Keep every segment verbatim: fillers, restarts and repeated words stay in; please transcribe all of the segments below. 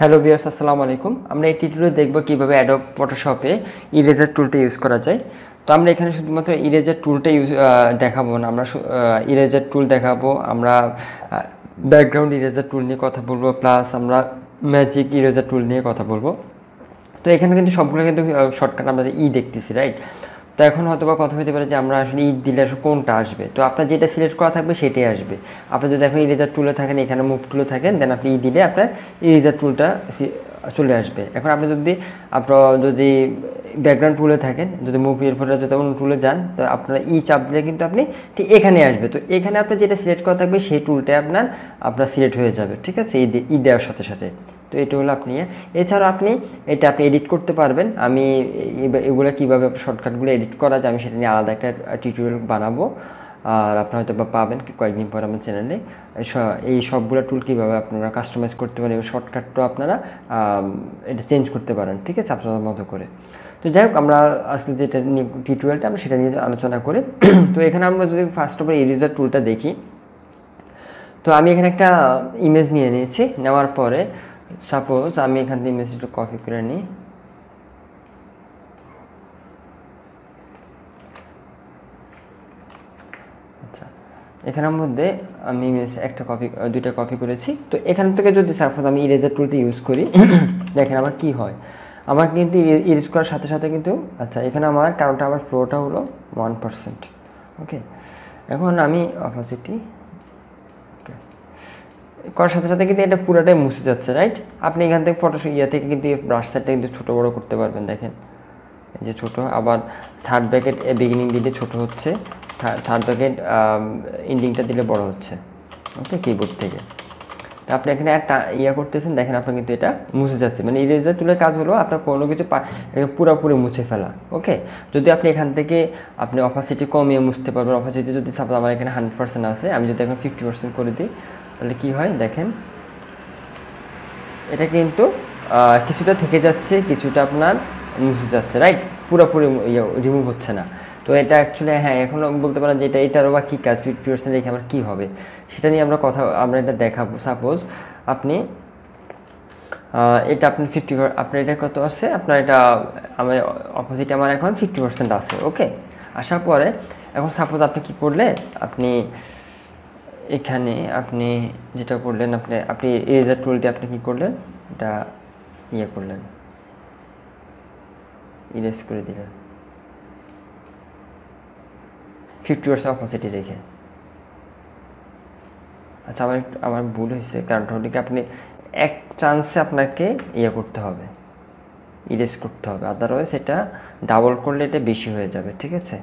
Hello viewers अस्सलामु आलैकुम আমরা এই টিউটোরিয়ালে দেখব কিভাবে Adobe Photoshop এ ইরেজার টুলটা ইউজ করা যায়। তো আমরা এখানে শুধুমাত্র ইরেজার টুলটা দেখাবো না, আমরা ইরেজার টুল দেখাবো, আমরা ব্যাকগ্রাউন্ড ইরেজার টুল নিয়ে কথা বলবো, প্লাস আমরা ম্যাজিক ইরেজার টুল নিয়ে কথা বলবো। তো এখানে কিন্তু সবগুলো কিন্তু শর্টকাট আমরা ই দেখতেছি, রাইট? তো এখন হয়তো বা কথা হতে পারে যে আমরা আসলে ই দিলে আসলে কোনটা আসবে। তো আপনার যেটা সিলেক্ট করা থাকবে সেটাই আসবে। আপনি যদি এখন ইরেজার টুলে থাকেন, এখানে মুভ টুলে থাকেন, দেন আপনি ই দিলে আপনার ইরেজার টুলটা চলে আসবে। এখন আপনি যদি আপনার যদি ব্যাকগ্রাউন্ড টুলে থাকেন, যদি মুভ এর ফলে যদি অন্য টুলে যান, তো আপনার ই চাপ দিলে কিন্তু আপনি ঠিক এখানে আসবে। তো এখানে আপনার যেটা সিলেক্ট করা থাকবে সেই টুলটা আপনার আপনার সিলেক্ট হয়ে যাবে, ঠিক আছে, ই দেওয়ার সাথে সাথে। তো এটা হলো আপনি। এছাড়া আপনি এটা আপনি এডিট করতে পারবেন। আমি এগুলো কীভাবে শর্টকাটগুলো এডিট করা যায় আমি সেটা নিয়ে আলাদা একটা টিউটোরিয়াল বানাবো, আর আপনারা হয়তো বা পাবেন কয়েকদিন পর আমার চ্যানেলে। এই সবগুলো টুল কীভাবে আপনারা কাস্টমাইজ করতে পারেন এবং শর্টকাটটাও আপনারা এটা চেঞ্জ করতে পারেন, ঠিক আছে, আপনাদের মতো করে। তো যাই হোক, আমরা আজকে যেটা নিয়ে টিউটোরিয়ালটা আমরা সেটা নিয়ে আলোচনা করি। তো এখানে আমরা যদি ফার্স্ট অফ অল ইরেজার টুলটা দেখি, তো আমি এখানে একটা ইমেজ নিয়ে নিয়েছি। নেওয়ার পরে সাপোজ আমি এখান থেকে ইমেজটা কপি করে নিই। আচ্ছা, এখানের মধ্যে আমি ইমেজ একটা কপি দুইটা কপি করেছি। তো এখান থেকে যদি সাপোজ আমি ইরেজার টুলটি ইউজ করি, দেখেন আমার কি হয়। আমার কিন্তু ইরেজ করার সাথে সাথে কিন্তু, আচ্ছা এখানে আমার কারণটা আমার ফ্লোটা হলো ওয়ান পার্সেন্ট। ওকে, এখন আমি অপোজিটি করার সাথে সাথে কিন্তু এটা পুরোটাই মুছে যাচ্ছে, রাইট? আপনি এখান থেকে ফটোশপ ইয়া থেকে কিন্তু ব্রাশ সাইডটা কিন্তু ছোটো বড়ো করতে পারবেন। দেখেন এই যে ছোটো, আবার থার্ড ব্র্যাকেট বিগিনিং দিলে ছোট হচ্ছে, থার্ড ব্র্যাকেট এন্ডিংটা দিলে বড় হচ্ছে, ওকে, কিবোর্ড থেকে। তো আপনি এখানে একটা ইয়া করতেছেন, দেখেন আপনার কিন্তু এটা মুছে যাচ্ছে। মানে ইরেজার টুলের কাজ হলো আপনার কোনো কিছু পুরোপুরি মুছে ফেলা। ওকে, যদি আপনি এখান থেকে আপনি অপাসিটি কমিয়ে মুছতে পারবেন। অপাসিটি যদি সাপোজ আমার এখানে হান্ড্রেড পার্সেন্ট আছে, আমি যদি এখন ফিফটি পার্সেন্ট করে দিই, তাহলে কী হয় দেখেন, এটা কিন্তু কিছুটা থেকে যাচ্ছে, কিছুটা আপনার মুছে যাচ্ছে, রাইট? পুরোপুরি রিমুভ হচ্ছে না। তো এটা অ্যাকচুয়ালি, হ্যাঁ, এখন বলতে পারেন যে এটা এটারও বা কী কাজ, ফিফটি পার্সেন্ট রেখে আমার কী হবে সেটা নিয়ে আমরা কথা আমরা এটা দেখাবো। সাপোজ আপনি এটা আপনার ফিফটি, আপনার এটা কত আছে, আপনার এটা আমার অপোজিট আমার এখন ফিফটি পার্সেন্ট আছে। ওকে, আসার পরে এখন সাপোজ আপনি কী করলে, আপনি এখানে আপনি যেটা করলেন, আপনি আপনি ইরেজার টুলটি আপনি কী করলেন, এটা ইয়ে করলেন, ইরেজ করে দিলেন ফিফটি পার্সেন্ট অপাসিটি রেখে। আচ্ছা, আমার আমার ভুল হয়েছে, কারণ টুলটিকে আপনি এক চান্সে আপনাকে ইয়ে করতে হবে, ইরেজ করতে হবে, আদারওয়াইজ এটা ডাবল করলে এটা বেশি হয়ে যাবে, ঠিক আছে।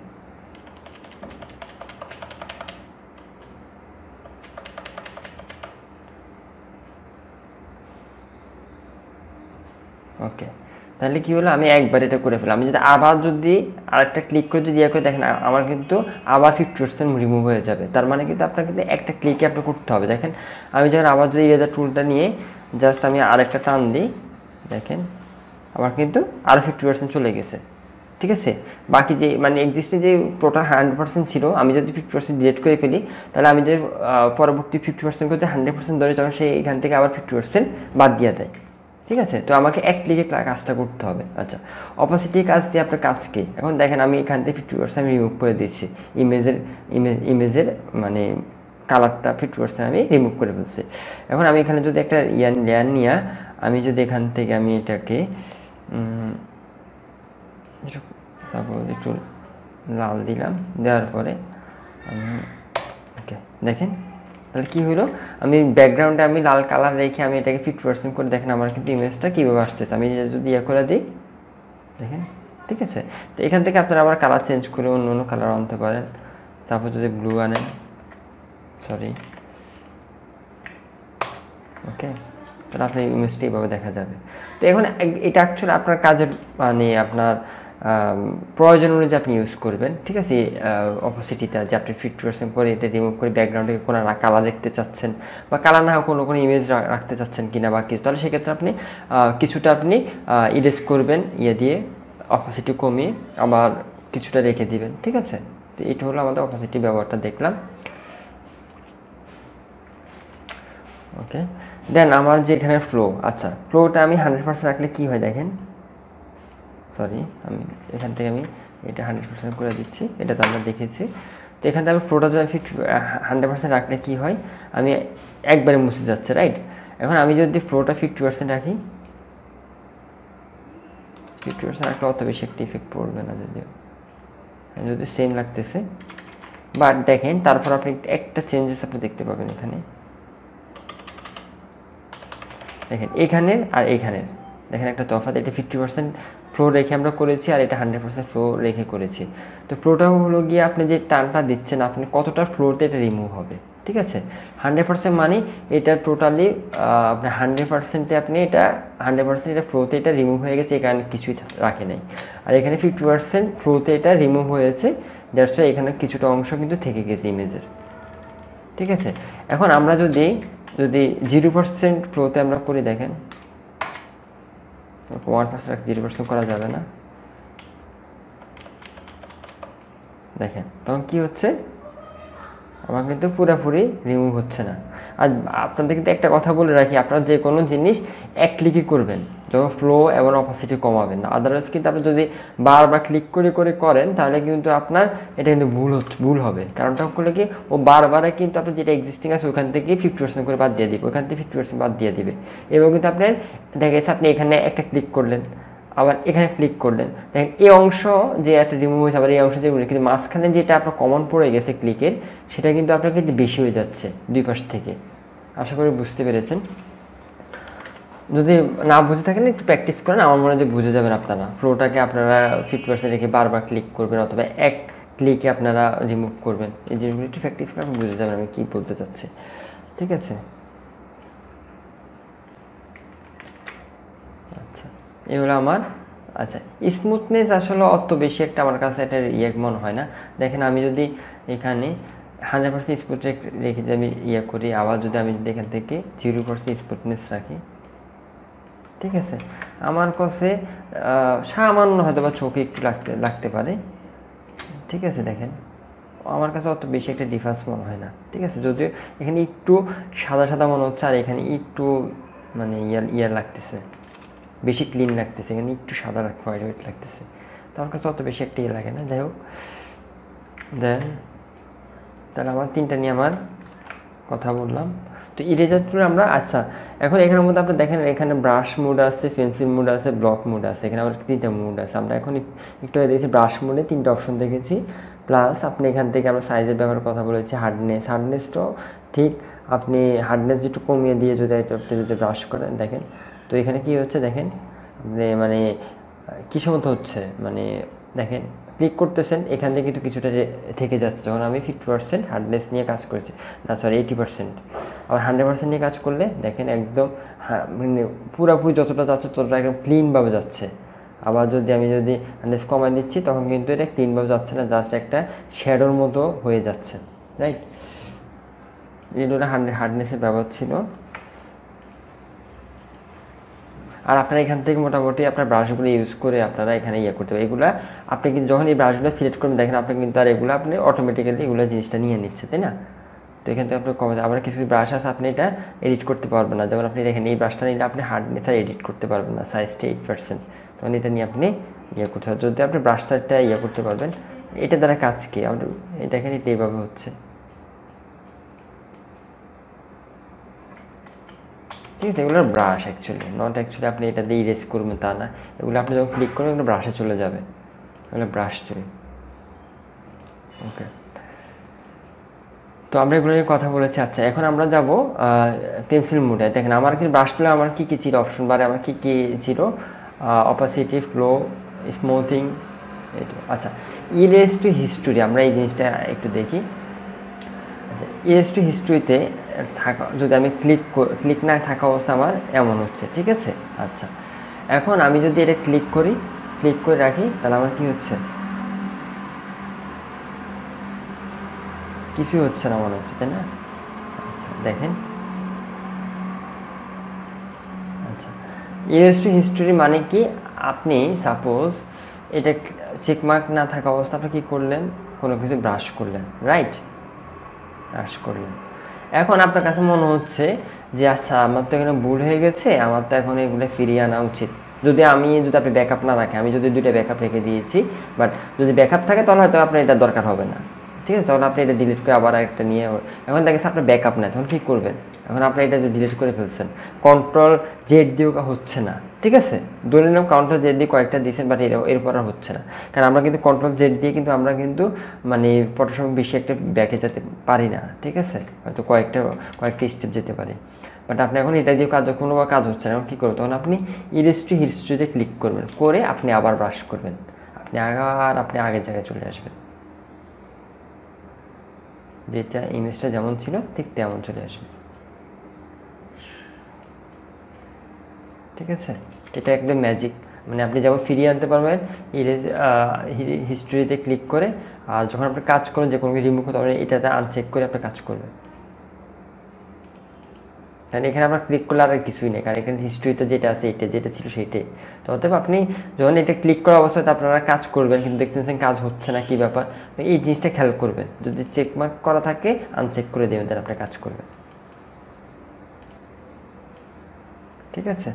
ওকে, তাহলে কী হলো, আমি একবার এটা করে ফেলাম। আমি যদি আবার যদি আরেকটা ক্লিক করে যদি ইয়ে করে, দেখেন আমার কিন্তু আবার ফিফটি পার্সেন্ট রিমুভ হয়ে যাবে। তার মানে কিন্তু আপনার কিন্তু একটা ক্লিকে আপনার করতে হবে। দেখেন আমি যখন আবার যদি ইরেজার টুলটা নিয়ে জাস্ট আমি আরেকটা টান দিই, দেখেন আমার কিন্তু আরও ফিফটি পার্সেন্ট চলে গেছে, ঠিক আছে। বাকি যে মানে এক্সিস্টিং যে টোটাল হান্ড্রেড পার্সেন্ট ছিল, আমি যদি ফিফটি পার্সেন্ট ডিলেট করে ফেলি, তাহলে আমি যদি পরবর্তী ফিফটি পার্সেন্ট করতে হান্ড্রেড পার্সেন্ট ধরে, তখন সে এখান থেকে আবার ফিফটি পার্সেন্ট বাদ দিয়ে দেয়, ঠিক আছে। তো আমাকে এক ক্লিকে কাজটা করতে হবে। আচ্ছা, অপোজিটি কাজ দিয়ে আপনার কাজকে এখন দেখেন, আমি এখান থেকে ফিফটি পার্সেন্ট আমি রিমুভ করে দিচ্ছি, ইমেজের ইমেজ ইমেজের মানে কালারটা ফিফটি পার্সেন্ট আমি রিমুভ করে ফেলছি। এখন আমি এখানে যদি একটা ইয়ান লেয়ার নিয়ে আমি যদি এখান থেকে আমি এটাকে সাপোজ একটু লাল দিলাম, দেওয়ার পরে আমি ওকে, দেখেন তাহলে কী হলো, আমি ব্যাকগ্রাউন্ডে আমি লাল কালার রেখে আমি এটাকে ফিফটি পার্সেন্ট করে, দেখেন আমার কিন্তু ইমেজটা কীভাবে আসতেছে। আমি যদি ইয়ে করে দিই, দেখেন, ঠিক আছে। তো এখান থেকে আপনারা আবার কালার চেঞ্জ করে অন্য অন্য কালার আনতে পারেন। সাপোজ যদি ব্লু আনেন, সরি, ওকে, তাহলে আপনার ইমেজটা এইভাবে দেখা যাবে। তো এখন এটা অ্যাকচুয়ালি আপনার কাজের মানে আপনার প্রয়োজন অনুযায়ী আপনি ইউজ করবেন, ঠিক আছে। অপোসিটিটা যে আপনি ফিফটি পার্সেন্ট করে এটা রিমুভ করে ব্যাকগ্রাউন্ডে কোনো কালার দেখতে চাচ্ছেন, বা কালার না হোক কোনো কোনো ইমেজ রাখতে চাচ্ছেন কিনা বা কিছু, তাহলে সেক্ষেত্রে আপনি কিছুটা আপনি ইরেজ করবেন ইয়ে দিয়ে, অপোসিটি কমিয়ে আবার কিছুটা রেখে দিবেন, ঠিক আছে। তো এটা হলো আমাদের অপোসিটি ব্যবহারটা দেখলাম। ওকে, दें हमारे फ्लो अच्छा फ्लोटा हंड्रेड परसेंट रखले कि है देखें सरि एखान हंड्रेड परसेंट कर दीची ये तो आप देखे तो एखान फ्लोटा जो फिफ्टी हंड्रेड परसेंट रखले कि है हमें एक बारे मुसे जाच्छे राइट। এখন আমি যদি ফ্লোটা ফিফটি পার্সেন্ট রাখি ফিফটি পার্সেন্ট রাখলে অত বেশি একটা ইফেক্ট পড়বে না যদিও যদি সেম লাগতেছে বাট দেখেন তারপর আপনি একটা চেঞ্জেস আপনি দেখতে পাবেন এখানে দেখেন এখানে আর এখানে দেখেন একটা তফাৎ। এটা ফিফটি পার্সেন্ট ফ্লো রেখে আমরা করেছি আর এটা হান্ড্রেড পার্সেন্ট ফ্লো রেখে করেছি। তো ফ্লোটা হলো গিয়ে আপনি যে টানটা দিচ্ছেন আপনি কতটা ফ্লোতে এটা রিমুভ হবে ঠিক আছে। হান্ড্রেড পার্সেন্ট মানে এটা টোটালি আপনার হান্ড্রেড পার্সেন্টে আপনি এটা হান্ড্রেড পার্সেন্ট এটা ফ্লোতে এটা রিমুভ হয়ে গেছে এই কারণে কিছুই রাখে নাই। আর এখানে ফিফটি পার্সেন্ট ফ্লোতে এটা রিমুভ হয়েছে দ্যাটস ওয়াই এখানে কিছুটা অংশ কিন্তু থেকে গেছে ইমেজের ঠিক আছে। এখন আমরা যদি যদি জিরো পার্সেন্ট ফ্লোতে আমরা করি দেখেন ওয়ান পার্সেন্ট জিরো পার্সেন্ট করা যাবে না দেখেন তখন কী হচ্ছে আমার কিন্তু পুরোপুরি রিমুভ হচ্ছে না। আর আপনাদের কিন্তু একটা কথা বলে রাখি আপনারা যে কোনো জিনিস এক ক্লিকই করবেন যখন ফ্লো এবং অপাসিটি কমাবেন না আদারওয়াইজ কিন্তু আপনি যদি বারবার ক্লিক করে করে করেন তাহলে কিন্তু আপনার এটা কিন্তু ভুল হচ্ছে ভুল হবে। কারণটা হলো কি ও বারবারে কিন্তু আপনি যেটা এক্সিস্টিং আছে ওইখান থেকে ফিফটি পার্সেন্ট করে বাদ দিয়ে দিবে ওইখান থেকে ফিফটি পার্সেন্ট বাদ দিয়ে দিবে এবং কিন্তু আপনার দেখা গেছে আপনি এখানে একটা ক্লিক করলেন আবার এখানে ক্লিক করলেন দেখেন এই অংশ যে একটা রিমুভ হয়েছে আবার এই অংশ যে কিন্তু মাঝখানে যেটা আপনার কমন পড়ে গেছে ক্লিকের সেটা কিন্তু আপনার কিন্তু বেশি হয়ে যাচ্ছে দুই পাশ থেকে। আশা করি বুঝতে পেরেছেন। যদি না বুঝে থাকেন একটু প্র্যাকটিস করেন আমার মনে হয় যে বুঝে যাবেন আপনারা। ফ্লোটাকে আপনারা ফিফটি পার্সেন্ট রেখে বারবার ক্লিক করবেন অথবা এক ক্লিকে আপনারা রিমুভ করবেন এই জিনিসগুলো একটু প্র্যাকটিস করে আপনি বুঝে যাবেন আমি কী বলতে চাচ্ছি ঠিক আছে। এগুলো আমার আচ্ছা স্মুথনেস আসলে অত বেশি একটা আমার কাছে একটা ইয়ে মনে হয় না। দেখেন আমি যদি এখানে হান্ড্রেড পার্সেন্ট স্মুথ রেখে যদি আমি ইয়ে করি আবার যদি আমি যদি এখান থেকে জিরো পার্সেন্ট স্মুথনেস রাখি ঠিক আছে আমার কাছে সামান্য হয়তো বা চোখে একটু লাগতে লাগতে পারে ঠিক আছে। দেখেন আমার কাছে অত বেশি একটা ডিফারেন্স মনে হয় না ঠিক আছে যদিও এখানে একটু সাদা সাদা মনে হচ্ছে আর এখানে একটু মানে ইয়ার ইয়ার লাগতেছে বেশি ক্লিন লাগতেছে এখানে একটু সাদা রাখতে হোয়াইট হোয়াইট লাগতেছে তো আমার কাছে অত বেশি একটা ইয়ে লাগে না। যাই হোক দেন তাহলে আমার তিনটা নিয়ে আমার কথা বললাম তো ইরেজার টুল আমরা আচ্ছা এখন এখানের মধ্যে আপনি দেখেন এখানে ব্রাশ মুড আছে পেন্সিল মুড আছে ব্লক মুড আছে এখানে আমার তিনটা মুড আছে। আমরা এখন একটু দেখেছি ব্রাশ মুডে তিনটা অপশন দেখেছি প্লাস আপনি এখান থেকে আমরা সাইজের ব্যাপারে কথা বলেছি হার্ডনেস হার্ডনেসটাও ঠিক আপনি হার্ডনেস একটু কমিয়ে দিয়ে যদি আপনি যদি ব্রাশ করেন দেখেন তো এখানে কি হচ্ছে দেখেন আপনি মানে কিসের মতো হচ্ছে মানে দেখেন ক্লিক করতেছেন এখান থেকে কিন্তু কিছুটা থেকে যাচ্ছে যখন আমি ফিফটি পার্সেন্ট হার্ডনেস নিয়ে কাজ করেছি না সরি এইটি পার্সেন্ট আবার হান্ড্রেড পার্সেন্ট নিয়ে কাজ করলে দেখেন একদম মানে পুরোপুরি যতটা যাচ্ছে ততটা একদম ক্লিনভাবে যাচ্ছে। আবার যদি আমি যদি হার্ডনেস কমায় দিচ্ছি তখন কিন্তু এটা ক্লিনভাবে যাচ্ছে না জাস্ট একটা শ্যাডোর মতো হয়ে যাচ্ছে রাইট। এগুলো হান্ড্রেড হার্ডনেসের ব্যবহার ছিল। আর আপনারা এখান থেকে মোটামুটি আপনার ব্রাশগুলো ইউজ করে আপনারা এখানে ইয়ে করতে পারেন এগুলো আপনি কিন্তু যখন এই ব্রাশগুলো সিলেক্ট করবেন দেখেন আপনি কিন্তু আর এগুলো আপনি অটোমেটিক্যালি এগুলো জিনিসটা নিয়ে নিচ্ছে তাই না। তো এখান থেকে আপনি কমাতে আবার কিছু ব্রাশ আছে আপনি এটা এডিট করতে পারবেন না যেমন আপনি দেখেন এই ব্রাশটা নিলে আপনি হার্ডনেস আর এডিট করতে পারবেন না সাইজটা এইট পার্সেন্ট তখন এটা নিয়ে আপনি ইয়ে করতে পারবেন যদি আপনি ব্রাশ সাইজটা ইয়ে করতে পারবেন এটা দ্বারা কাজ কি আপনি দেখেন এটা এইভাবে হচ্ছে ঠিক আছে। এগুলো ব্রাশ অ্যাকচুয়ালি নট অ্যাকচুয়ালি আপনি এটা দিয়ে ইরেজ করবেন তা না এগুলো আপনি যখন ক্লিক করবেন এগুলো ব্রাশে চলে যাবে এগুলো ব্রাশ চলে ওকে। তো আমরা এগুলো নিয়ে কথা বলেছি আচ্ছা এখন আমরা যাব পেন্সিল মুডে। দেখেন আমার কি ব্রাশ তুলে আমার কী কী ছিল অপশন বারে আমার কী কী ছিল অপাসিটি ফ্লো স্মুথিং এই তো আচ্ছা ইরেজ টু হিস্টরি আমরা এই জিনিসটা একটু দেখি। আচ্ছা ইরেজ টু হিস্টরিতে থাকা যদি আমি ক্লিক ক্লিক না থাকা অবস্থা আমার এমন হচ্ছে ঠিক আছে। আচ্ছা এখন আমি যদি এটা ক্লিক করি ক্লিক করে রাখি তাহলে আমার কি হচ্ছে কিছু হচ্ছে না মনে হচ্ছে তাই না। আচ্ছা দেখেন আচ্ছা ইরেজ টু হিস্টরি মানে কি আপনি সাপোজ এটা চেকমার্ক না থাকা অবস্থা আপনি কী করলেন কোনো কিছু ব্রাশ করলেন রাইট ব্রাশ করলেন এখন আপনার কাছে মনে হচ্ছে যে আচ্ছা আমার তো এখানে ভুল হয়ে গেছে, আমার তো এখন এগুলো ফিরিয়ে আনা উচিত। যদি আমি যদি আপনি ব্যাকআপ না রাখেন, আমি যদি দুইটা ব্যাকআপ রেখে দিয়েছি, বাট যদি ব্যাকআপ থাকে তাহলে হয়তো আপনার এটা দরকার হবে না, ঠিক আছে? তখন আপনি এটা ডিলিট করে আবার একটা নিয়ে, এখন দেখা গেছে আপনার ব্যাকআপ নেই, তখন কী করবেন? এখন আপনি এটা যদি ডিলিট করে ফেলছেন, কন্ট্রোল জেড দিয়েও হচ্ছে না, ঠিক আছে? ধরে নিলাম কন্ট্রোল জেড দিয়ে কয়েকটা দিয়েছেন, বাট এটা এরপর আর হচ্ছে না, কারণ আমরা কিন্তু কন্ট্রোল জেড দিয়ে কিন্তু আমরা কিন্তু মানে ফটোশপ বেশি একটা ব্যাকে যেতে পারি না, ঠিক আছে? হয়তো কয়েকটা কয়েকটা স্টেপ যেতে পারি, বাট আপনি এখন এটা দিয়ে কাজ কোনো বা কাজ হচ্ছে না, এখন কী করবেন? তখন আপনি ইরেস্ট্রি হিস্ট্রিতে ক্লিক করবেন, করে আপনি আবার ব্রাশ করবেন, আপনি আবার আপনি আগের জায়গায় চলে আসবেন, যেটা ইমেজটা যেমন ছিল ঠিক তেমন চলে আসবে, ঠিক আছে? এটা একদম ম্যাজিক, মানে আপনি যেমন ফিরিয়ে আনতে পারবেন হিস্ট্রিতে ক্লিক করে, আর যখন আপনি কাজ করেন যে কোনো রিমুভ করতে পারবেন, এটাতে আনচেক করে আপনি কাজ করবেন। কারণ এখানে আপনার ক্লিক করলে আর কিছুই নেই, কারণ এখানে হিস্ট্রিতে যেটা আছে এটা যেটা ছিল সেটাই তো। অতএব আপনি যখন এটা ক্লিক করা অবস্থাতে আপনারা কাজ করবেন, কিন্তু দেখতেছেন কাজ হচ্ছে না, কী ব্যাপার? এই জিনিসটা খেয়াল করবেন, যদি চেকমার্ক করা থাকে আনচেক করে দেবেন, তাহলে আপনার কাজ করবেন, ঠিক আছে?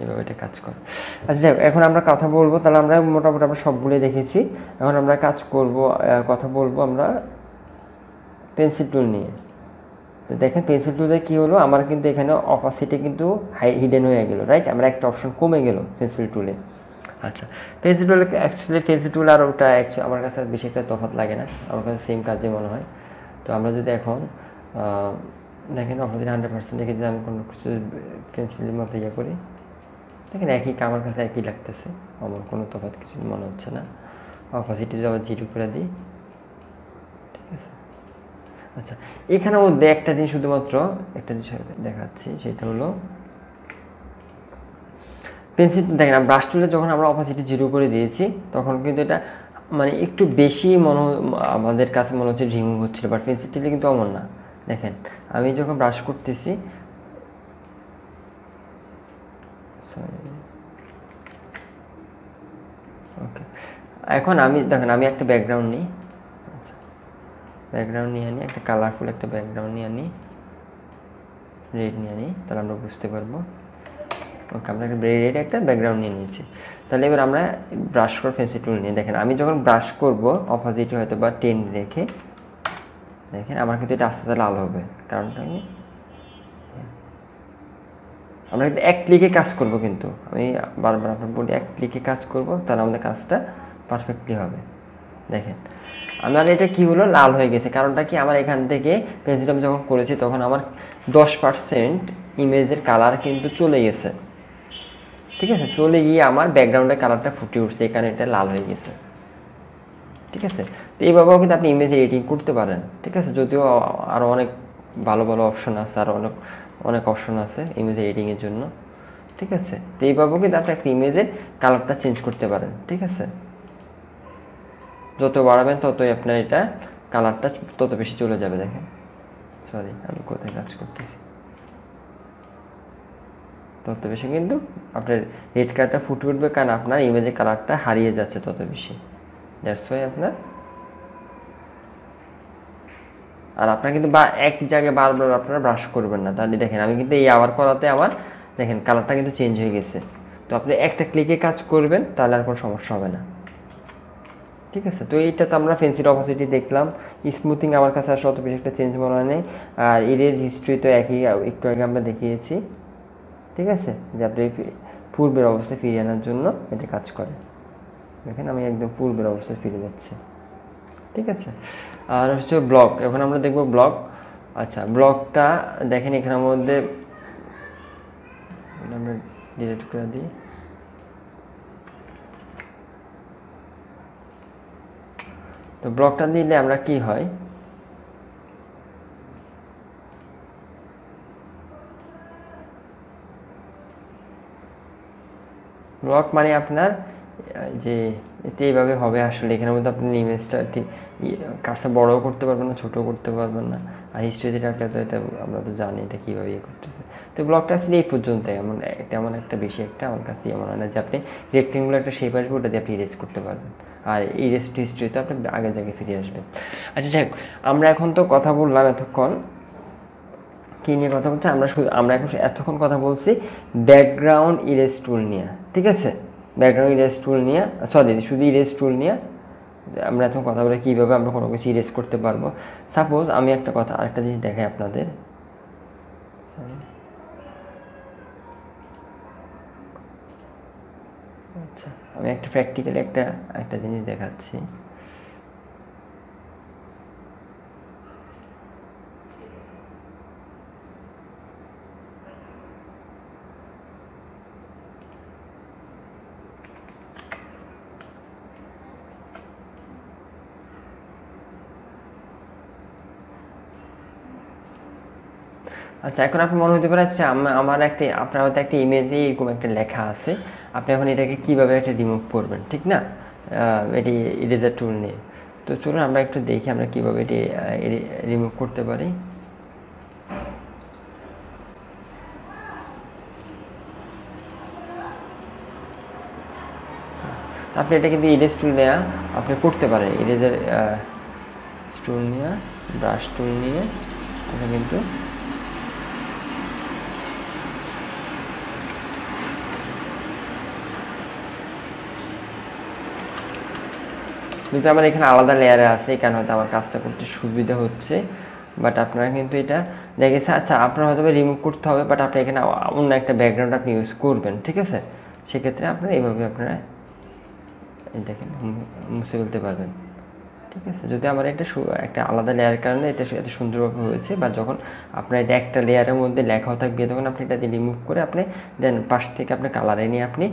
এইভাবে এটা কাজ করে। আচ্ছা, এখন আমরা কথা বলবো, তাহলে আমরা মোটামুটি আমরা সবগুলোই দেখেছি। এখন আমরা কাজ করব, কথা বলবো আমরা পেন্সিল টুল নিয়ে। তো দেখেন পেন্সিল টুলে কী হলো, আমার কিন্তু এখানে অপাসিটি কিন্তু হাই হিডেন হয়ে গেল, রাইট? আমরা একটা অপশন কমে গেল পেন্সিল টুলে। আচ্ছা, পেন্সিল টুলে অ্যাকচুয়ালি পেন্সিল টুল আর ওটা অ্যাকচুয়ালি আমার কাছে বেশি একটা তফাৎ লাগে না, আমার কাছে সেম কাজে মনে হয়। তো আমরা যদি এখন দেখেন অপাসিটি হান্ড্রেড পার্সেন্ট রেখে যদি আমি কোনো কিছু পেন্সিলের মতো ইয়ে করি, দেখেন একই আমার কাছে একই লাগতেছে, আমার কোনো তফাৎ কিছু মনে হচ্ছে না। অপাসিটি যদি আবার জিরো করে দিই, ঠিক আছে? আচ্ছা, এখানে মধ্যে একটা জিনিস শুধুমাত্র একটা জিনিস দেখাচ্ছি, সেটা হলো পেন্সিল। দেখেন ব্রাশ টুলে যখন আমরা অপাসিটি জিরো করে দিয়েছি, তখন কিন্তু এটা মানে একটু বেশি মনে আমাদের কাছে মনে হচ্ছে রিমুভ হচ্ছিল, বাট পেন্সিল টুলে কিন্তু অমন না। দেখেন আমি যখন ব্রাশ করতেছি, সরি, ওকে, এখন আমি দেখেন আমি একটা ব্যাকগ্রাউন্ড নিই, ব্যাকগ্রাউন্ড নিয়ে আনি, একটা কালারফুল একটা ব্যাকগ্রাউন্ড নিয়ে আনি, রেড নিয়ে আনি, তাহলে আমরা বুঝতে পারবো। ওকে, আমরা একটা রেড একটা ব্যাকগ্রাউন্ড নিয়ে নিয়েছি। তাহলে এবার আমরা ব্রাশ করে পেন্সিল টুল নিয়ে দেখেন আমি যখন ব্রাশ করব অপোজিটে হয়তো বা টেন রেখে, দেখেন আমার কিন্তু এটা আস্তে আস্তে লাল হবে, কারণটা আমি আমরা কিন্তু এক ক্লিকে কাজ করব, কিন্তু আমি বারবার আপনার বলি এক ক্লিকে কাজ করব, তাহলে আমাদের কাজটা পারফেক্টলি হবে। দেখেন আমার এটা কি হলো, লাল হয়ে গেছে। কারণটা কি, আমার এখান থেকে পেন্সিলটা আমি যখন করেছি তখন আমার দশ পার্সেন্ট ইমেজের কালার কিন্তু চলে গেছে, ঠিক আছে? চলে গিয়ে আমার ব্যাকগ্রাউন্ডের কালারটা ফুটে উঠছে, এখানে এটা লাল হয়ে গেছে, ঠিক আছে? তো এইভাবেও কিন্তু আপনি ইমেজ এডিটিং করতে পারেন, ঠিক আছে? যদিও আরও অনেক ভালো ভালো অপশন আছে, আরও অনেক অনেক অপশন আছে ইমেজ এডিটিংয়ের জন্য, ঠিক আছে? তো এইভাবেও কিন্তু আপনি একটা ইমেজের কালারটা চেঞ্জ করতে পারেন, ঠিক আছে? যত বাড়াবেন ততই আপনার এটা কালারটা তত বেশি চলে যাবে। দেখেন, সরি আমি কোথায় কাজ করতেছি, তত বেশি কিন্তু আপনার রেড কালারটা ফুটে উঠবে, কারণ আপনার ইমেজের কালারটা হারিয়ে যাচ্ছে তত বেশি, দ্যাটস ওয়াই আপনার। আর আপনার কিন্তু বা এক জায়গায় বারবার আপনারা ব্রাশ করবেন না, তাহলে দেখেন আমি কিন্তু এই আবার করাতে আমার দেখেন কালারটা কিন্তু চেঞ্জ হয়ে গেছে। তো আপনি একটা ক্লিকে কাজ করবেন, তাহলে আর কোনো সমস্যা হবে না, ঠিক আছে? তো এইটা তো আমরা পেন্সিল অপাসিটি দেখলাম। স্মুথিং আমার কাছে আসলে অত বেশি একটা চেঞ্জ মনে হয় নেই, আর ইরেজ হিস্ট্রি তো একই একটু আগে আমরা দেখিয়েছি, ঠিক আছে? যে আপনি পূর্বের অবস্থায় ফিরিয়ে আনার জন্য এটা কাজ করে। দেখেন আমি একদম পূর্বের অবস্থায় ফিরে যাচ্ছি, ঠিক আছে? আর হচ্ছে ব্লক, এখন আমরা দেখব ব্লক। আচ্ছা, ব্লকটা দেখেন এখানে মধ্যে আমরা ডিলিট করে দিই, তো ব্লকটা দিলে আমরা কি হয়, ব্লক মানে আপনার যে এতে এইভাবে হবে আসলে, এখানের মধ্যে আপনি ইমেজটা ঠিক কাজটা বড়ও করতে পারবেন না, ছোটো করতে পারবেন না। আর হিস্ট্রিতে রাখলে তো এটা আমরা তো জানি এটা কীভাবে ইয়ে করতেছে। তো ব্লকটা আসলে এই পর্যন্ত, এমন তেমন একটা বেশি একটা আমার কাছে এমন হয় না যে আপনি রেক্টেঙ্গুলার একটা শেপ আসবে ওটা দিয়ে আপনি ইরেজ করতে পারবেন। আর এই রেস্ট হিস্ট্রিতে আপনি আগের জায়গায় ফিরে আসবেন। আচ্ছা যাই হোক, আমরা এখন তো কথা বললাম এতক্ষণ কী নিয়ে কথা বলছি, আমরা শুধু আমরা এখন এতক্ষণ কথা বলছি ব্যাকগ্রাউন্ড ইরেজ টুল নিয়ে, ঠিক আছে? ব্যাকগ্রাউন্ড ইরেজ টুল নিয়ে, সরি শুধু ইরেজ টুল নিয়ে আমরা এতক্ষণ কথা বলে কীভাবে আমরা কোনো কিছু ইরেজ করতে পারবো। সাপোজ আমি একটা কথা আরেকটা জিনিস দেখাই আপনাদের, আচ্ছা আমি একটা প্র্যাকটিক্যালি একটা একটা জিনিস দেখাচ্ছি। আচ্ছা এখন আপনার মনে হতে পারে আচ্ছা আমার একটা আপনার হয়তো একটা ইমেজে এরকম একটা লেখা আছে, আপনি এখন এটাকে কীভাবে একটা রিমুভ করবেন, ঠিক না? এটি ইরেজার টুল নিয়ে। তো চলুন আমরা একটু দেখি আমরা কীভাবে এটি রিমুভ করতে পারি। আপনি এটা কিন্তু ইরেজ টুল নেওয়া আপনি করতে পারেন, ইরেজার টুল নিয়ে ব্রাশ টুল নিয়ে আপনি কিন্তু কিন্তু আমার এখানে আলাদা লেয়ারে আছে, এখানে হয়তো আমার কাজটা করতে সুবিধা হচ্ছে, বাট আপনারা কিন্তু এটা দেখেছে। আচ্ছা আপনার হয়তো রিমুভ করতে হবে, বাট আপনি এখানে অন্য একটা ব্যাকগ্রাউন্ড আপনি ইউজ করবেন, ঠিক আছে? সেক্ষেত্রে আপনারা এইভাবে আপনারা দেখেন মুছে ফেলতে পারবেন, ঠিক আছে? যদি আমার এটা একটা আলাদা লেয়ারের কারণে এটা এত সুন্দরভাবে হয়েছে, বা যখন আপনার এটা একটা লেয়ারের মধ্যে লেখাও থাকবে তখন আপনি এটা দিয়ে রিমুভ করে আপনি দেন পাশ থেকে আপনি কালারে নিয়ে আপনি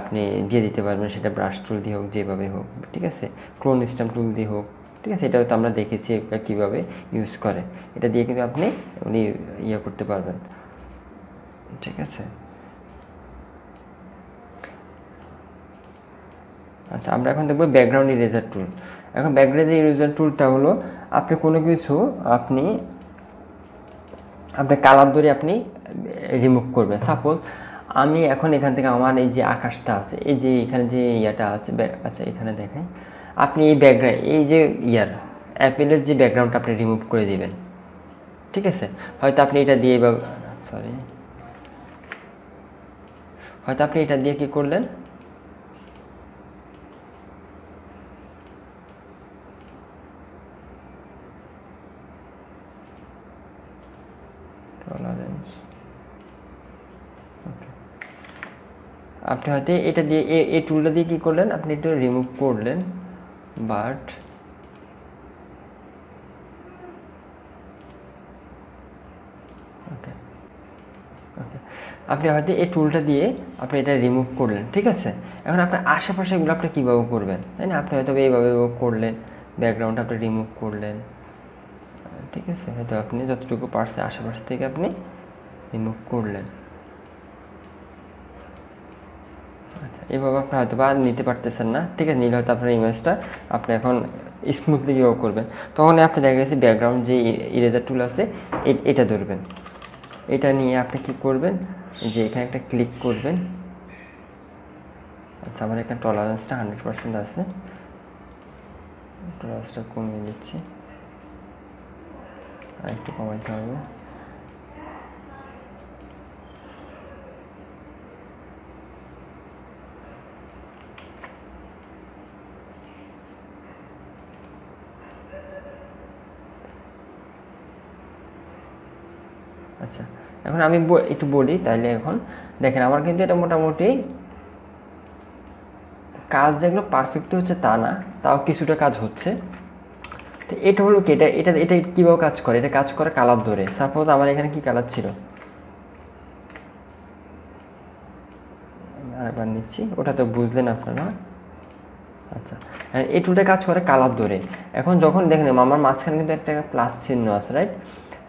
আপনি দিয়ে দিতে পারবেন, সেটা ব্রাশ টুল দিয়ে হোক যেভাবে হোক, ঠিক আছে? ক্লোন স্ট্যাম্প টুল দিয়ে হোক, ঠিক আছে? এটাও তো আমরা দেখেছি এটা কীভাবে ইউজ করে, এটা দিয়ে কিন্তু আপনি উনি ইয়ে করতে পারবেন, ঠিক আছে? আচ্ছা আমরা এখন দেখব ব্যাকগ্রাউন্ড ইরেজার টুল। এখন ব্যাকগ্রাউন্ড ইরেজার টুলটা হলো আপনি কোনো কিছু আপনি আপনার কালার ধরে আপনি রিমুভ করবেন। সাপোজ আমি এখন এখান থেকে আমার এই যে আকাশটা আছে, এই যে এখানে যে ইয়াটা আছে, আচ্ছা এখানে দেখেন আপনি এই ব্যাকগ্রাউন্ড এই যে ইয়ার অ্যাপেলের যে ব্যাকগ্রাউন্ডটা আপনি রিমুভ করে দেবেন, ঠিক আছে? হয়তো আপনি এটা দিয়ে বা সরি হয়তো আপনি এটা দিয়ে কী করলেন, আপনি হয়তো এটা দিয়ে এই টুলটা দিয়ে কী করলেন আপনি একটু রিমুভ করলেন, বাট ওকে ওকে আপনি হয়তো এই টুলটা দিয়ে আপনি এটা রিমুভ করলেন, ঠিক আছে? এখন আপনার আশেপাশে এগুলো আপনি কীভাবে করবেন, তাই না? আপনি হয়তো এইভাবে করলেন, ব্যাকগ্রাউন্ড আপনি রিমুভ করলেন, ঠিক আছে? হয়তো আপনি যতটুকু পারছেন আশেপাশে থেকে আপনি রিমুভ করলেন। আচ্ছা এইভাবে আপনি হয়তো বা নিতে পারতেছেন না, ঠিক আছে? নিলে হয়তো আপনার ইমেজটা আপনি এখন স্মুথলি কীভাবে করবেন, তখন আপনি দেখা গেছে ব্যাকগ্রাউন্ড যে ইরেজার টুল আছে এটা ধরবেন, এটা নিয়ে আপনি কী করবেন যে এখানে একটা ক্লিক করবেন। আচ্ছা আমার এখানে টলারেন্সটা হান্ড্রেড পার্সেন্ট আছে, টলারেন্সটা কমিয়ে দিচ্ছি, আর একটু কমাইতে হবে। আচ্ছা এখন আমি একটু বলি তাহলে, এখন দেখেন আমার কিন্তু এটা মোটামুটি কাজ যেগুলো পারফেক্ট হচ্ছে তা না, তাও কিছুটা কাজ হচ্ছে। তো এটা হলো কি এটা এটা এটা কীভাবে কাজ করে, এটা কাজ করে কালার ধরে। সাপোজ আমার এখানে কি কালার ছিল, আরেকবার নিচ্ছি, ওটা তো বুঝলেন আপনারা। আচ্ছা এই টুলটা কাজ করে কালার ধরে। এখন যখন দেখেন আমার মাঝখানে কিন্তু একটা প্লাস চিহ্ন আছে, রাইট?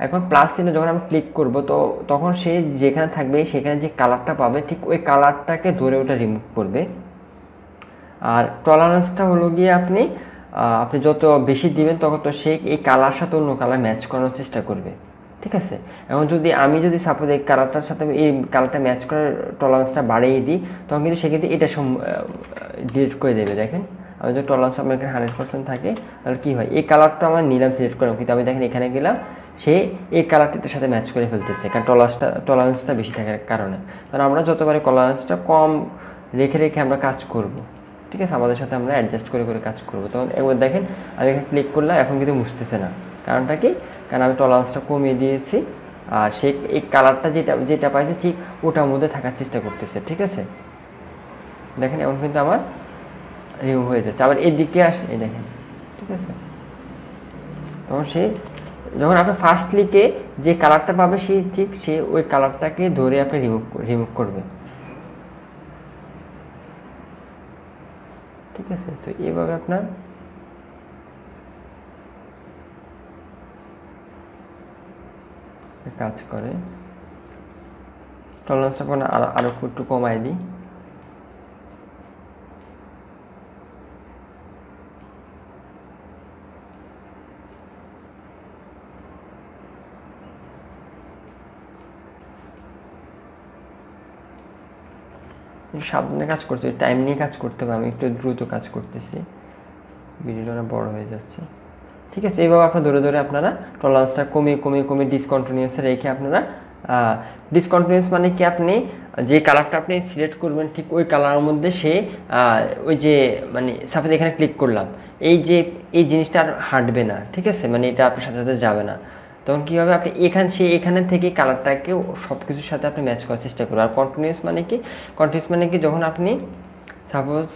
এখন প্লাস চিহ্ন যখন আমি ক্লিক করব তো তখন সে যেখানে থাকবে সেখানে যে কালারটা পাবে ঠিক ওই কালারটাকে ধরে ওটা রিমুভ করবে। আর টলারেন্সটা হলো গিয়ে আপনি আপনি যত বেশি দিবেন তখন তো সে এই কালার সাথে অন্য কালার ম্যাচ করানোর চেষ্টা করবে, ঠিক আছে? এখন যদি আমি যদি সাপোজ এই কালারটার সাথে এই কালারটা ম্যাচ করার টলারেন্সটা বাড়িয়ে দিই তখন কিন্তু সে কিন্তু এটা ডিলিট করে দেবে, দেখেন আমি যদি টলারেন্স আমার এখানে হান্ড্রেড পার্সেন্ট থাকে তাহলে কি হয়, এই কালারটা আমরা নিলাম সিলেক্ট করলাম, কিন্তু আমি দেখেন এখানে গেলাম সে এই কালারটির সাথে ম্যাচ করে ফেলতেছে, কারণ টলারেন্সটা টলারেন্সটা বেশি থাকার কারণে। কারণ আমরা যতবারে টলারেন্সটা কম রেখে রেখে আমরা কাজ করব, ঠিক আছে, আমাদের সাথে আমরা অ্যাডজাস্ট করে করে কাজ করব। তখন একবার দেখেন আমি এখানে ক্লিক করলাম, এখন কিন্তু মুছতেছে না, কারণটা কি, কারণ আমি টলারেন্সটা কমিয়ে দিয়েছি আর সে এই কালারটা যেটা যেটা পাইছে ঠিক ওটার মধ্যে থাকার চেষ্টা করতেছে। ঠিক আছে, দেখেন এখন কিন্তু আমার রিমুভ হয়ে যাচ্ছে। আবার এদিকে আসে এই দেখেন, ঠিক আছে, তখন সে যখন আপনি ফার্স্ট ক্লিকে যে কালারটা পাবে সেই ঠিক সে ওই কালারটাকে ধরে আপনি রিমুভ রিমুভ করবে। ঠিক আছে, তো এইভাবে আপনার কাজ করে। টলারেন্সটা আরো একটু কমাই দিই, সাবধানে কাজ করতে হবে, টাইম নিয়ে কাজ করতে হবে। আমি একটু দ্রুত কাজ করতেছি, ভিডিওটা বড় হয়ে যাচ্ছে। ঠিক আছে, এইভাবে আপনারা ধরে ধরে আপনারা টলারেন্সটা কমিয়ে কমিয়ে কমিয়ে ডিসকন্টিনিউয়াস রেখে আপনারা ডিসকন্টিনিউয়াস মানে কি, আপনি যে কালারটা আপনি সিলেক্ট করবেন ঠিক ওই কালারের মধ্যে সে ওই যে মানে সাপোজ এখানে ক্লিক করলাম, এই যে এই জিনিসটা আর হাঁটবে না। ঠিক আছে, মানে এটা আপনার সাথে সাথে যাবে না, তখন কী হবে, আপনি এখান সে এখানে থেকে কালারটাকে সব কিছুর সাথে আপনি ম্যাচ করার চেষ্টা করবেন। আর কন্টিনিউয়াস মানে কি, কন্টিনিউয়াস মানে কি, যখন আপনি সাপোজ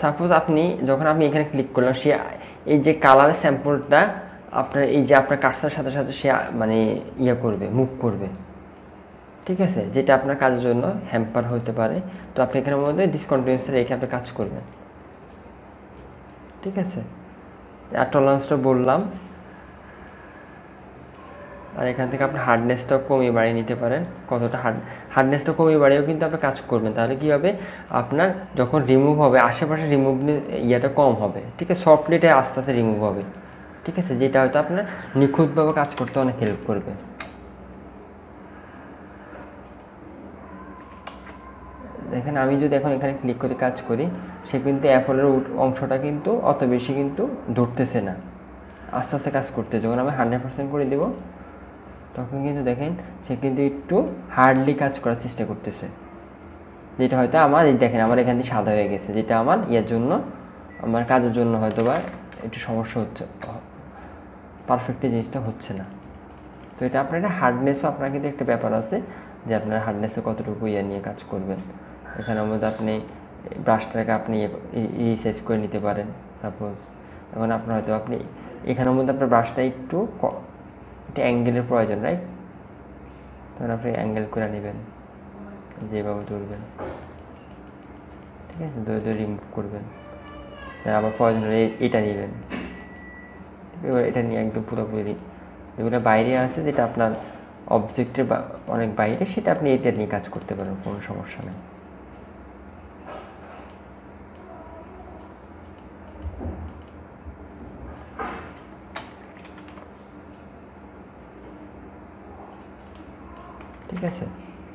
সাপোজ আপনি যখন আপনি এখানে ক্লিক করলেন, সে এই যে কালার স্যাম্পলটা আপনার এই যে আপনার কার্সারের সাথে সাথে সে মানে ইয়ে করবে, মুভ করবে। ঠিক আছে, যেটা আপনার কাজের জন্য হ্যাম্পার হতে পারে, তো আপনি এখানের মধ্যে ডিসকন্টিনিউয়াস রেখে আপনি কাজ করবেন। ঠিক আছে, আর টলারেন্সটা বললাম, আর এখান থেকে আপনি হার্ডনেসটা কমিয়ে বাড়িয়ে নিতে পারেন, কতটা হার্ড হার্ডনেসটা কমিয়ে বাড়িয়েও কিন্তু আপনি কাজ করবেন। তাহলে কি হবে, আপনার যখন রিমুভ হবে আশেপাশে রিমুভ ইয়েটা কম হবে। ঠিক আছে, সফটলি এটা আস্তে আস্তে রিমুভ হবে। ঠিক আছে, যেটা হয়তো আপনার নিখুঁতভাবে কাজ করতে অনেক হেল্প করবে। দেখেন আমি যদি এখন এখানে ক্লিক করে কাজ করি, সে কিন্তু অ্যাপলের অংশটা কিন্তু অত বেশি কিন্তু ধরতেছে না, আস্তে আস্তে কাজ করতে। যখন আমি হান্ড্রেড পার্সেন্ট করে দেবো তখন কিন্তু দেখেন সে কিন্তু একটু হার্ডলি কাজ করার চেষ্টা করতেছে, যেটা হয়তো আমার এই দেখেন আমার এখান থেকে সাদা হয়ে গেছে, যেটা আমার ইয়ার জন্য আমার কাজের জন্য হয়তো বা একটু সমস্যা হচ্ছে, পারফেক্টলি জিনিসটা হচ্ছে না। তো এটা আপনার একটা হার্ডনেসও আপনার কিন্তু একটা ব্যাপার আছে যে আপনার হার্ডনেসে কতটুকু ইয়ে নিয়ে কাজ করবেন। এখানের মধ্যে আপনি ব্রাশটাকে আপনি রিসাইজ করে নিতে পারেন। সাপোজ এখন আপনার হয়তো আপনি এখানের মধ্যে আপনার ব্রাশটা একটু একটা অ্যাঙ্গেলের প্রয়োজন, রাইট, তখন আপনি অ্যাঙ্গেল করে নেবেন, যেভাবে ধরবেন। ঠিক আছে, ধরে ধরে রিমুভ করবেন, আবার প্রয়োজন হলে এটা নেবেন, এবার এটা নিয়ে একদম পুরোপুরি যেগুলো বাইরে আছে যেটা আপনার অবজেক্টের অনেক বাইরে সেটা আপনি এটা নিয়ে কাজ করতে পারেন, কোনো সমস্যা নেই। ঠিক আছে,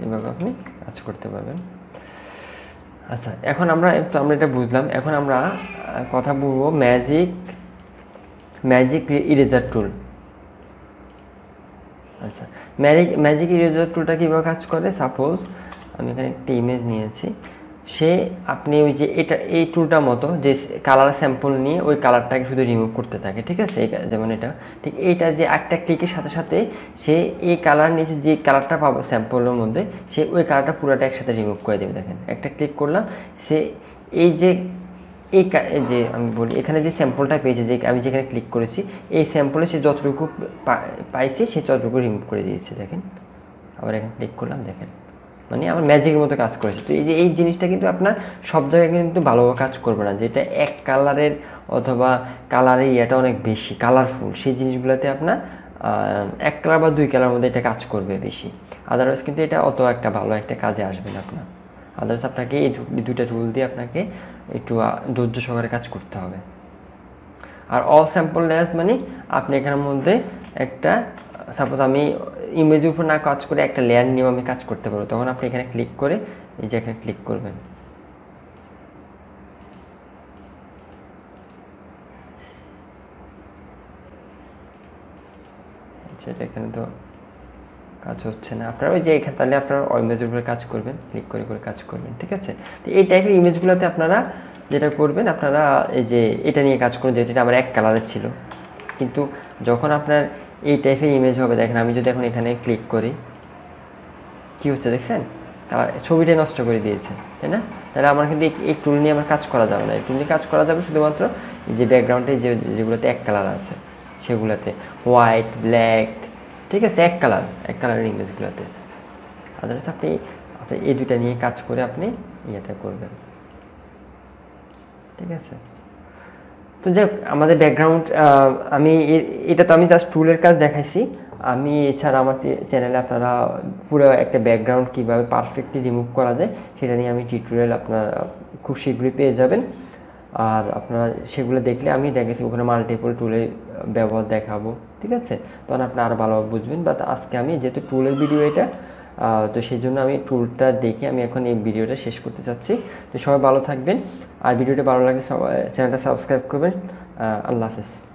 এভাবে আপনি কাজ করতে পারবেন। আচ্ছা, এখন আমরা আমরা এটা বুঝলাম, এখন আমরা কথা বলবো ম্যাজিক ম্যাজিক ইরেজার টুল। আচ্ছা, ম্যাজিক ম্যাজিক ইরেজার টুলটা কীভাবে কাজ করে, সাপোজ আমি এখানে একটা ইমেজ নিয়েছি, সে আপনি ওই যে এটা এই টুলটার মতো যে কালার স্যাম্পল নিয়ে ওই কালারটাকে শুধু রিমুভ করতে থাকে। ঠিক আছে, যেমন এটা ঠিক এইটা যে একটা ক্লিকের সাথে সাথে সে এই কালার নিচে যে কালারটা পাবো স্যাম্পলের মধ্যে সে ওই কালারটা পুরোটা একসাথে রিমুভ করে দেবে। দেখেন একটা ক্লিক করলাম, সে এই যে এই যে আমি বলি এখানে যে স্যাম্পলটা পেয়েছে, যে আমি যেখানে ক্লিক করেছি এই স্যাম্পলে সে যতটুকু পাইছে সে ততটুকু রিমুভ করে দিয়েছে। দেখেন আবার এখানে ক্লিক করলাম, দেখেন মানে আমার ম্যাজিকের মতো কাজ করেছে। তো এই যে এই জিনিসটা কিন্তু আপনার সব জায়গায় কিন্তু ভালোভাবে কাজ করবে না, যেটা এক কালারের অথবা কালারের ইয়েটা অনেক বেশি কালারফুল সেই জিনিসগুলোতে আপনার এক কালার বা দুই কালারের মধ্যে এটা কাজ করবে বেশি, আদারওয়াইজ কিন্তু এটা অত একটা ভালো একটা কাজে আসবে না আপনার। আদারওয়াইজ আপনাকে এই দুইটা টুল দিয়ে আপনাকে একটু ধৈর্য সহকারে কাজ করতে হবে। আর অল স্যাম্পল লেয়ার্স মানে আপনি এখানের মধ্যে একটা সাপোজ আমি इमेजर पर ना काज करे एक लेयार निये आमि काज करते पारबो तखन आपनि एखाने क्लिक करे एई जे एखाने क्लिक करबेन সেটা এখানে তো কাজ হচ্ছে না আপনারা ওই যে এখানে তাহলে আপনারা ইমেজের উপরে কাজ করবেন ক্লিক করে করে কাজ করবেন ঠিক আছে তো এই টাইপের ইমেজগুলোতে আপনারা যেটা করবেন আপনারা এই যে এটা নিয়ে কাজ করুন যেটা আমার এক কালারে ছিল কিন্তু যখন আপনার এই টাইপের ইমেজ হবে দেখেন আমি যদি এখন এখানে ক্লিক করি কি হচ্ছে দেখেন তাহলে ছবিটা নষ্ট করে দিয়েছে তাই না তাহলে আমার কিন্তু এই টুল নিয়ে আমার কাজ করা যাবে না এই টুল নিয়ে কাজ করা যাবে শুধুমাত্র এই যে ব্যাকগ্রাউন্ডে যে যেগুলোতে এক কালার আছে সেগুলাতে হোয়াইট ব্ল্যাক ঠিক আছে এক কালার এক কালারের ইমেজগুলোতে আদারস আপনি আপনি এই দুটো নিয়ে কাজ করে আপনি এটা করবেন ঠিক আছে তো যে আমাদের ব্যাকগ্রাউন্ড আমি এটা তো আমি জাস্ট টুলের কাজ দেখাইছি আমি এছাড়া আমার চ্যানেলে আপনারা পুরো একটা ব্যাকগ্রাউন্ড কিভাবে পারফেক্টলি রিমুভ করা যায় সেটা নিয়ে আমি টিউটোরিয়াল আপনারা খুব শীঘ্রই পেয়ে যাবেন আর আপনারা সেগুলো দেখলে আমি দেখাইছি ওখানে মাল্টিপল টুলে ব্যবহার দেখাবো ঠিক আছে তখন আপনারা আরো ভালোভাবে বুঝবেন বাট আজকে আমি যেহেতু টুলের ভিডিও এটা তো সেজন্য আমি টুলটা দেখে আমি এখন এই ভিডিওটা শেষ করতে যাচ্ছি তো সবাই ভালো থাকবেন আর ভিডিওটা ভালো লাগলে সবাই চ্যানেলটা সাবস্ক্রাইব করবেন আল্লাহ হাফেজ।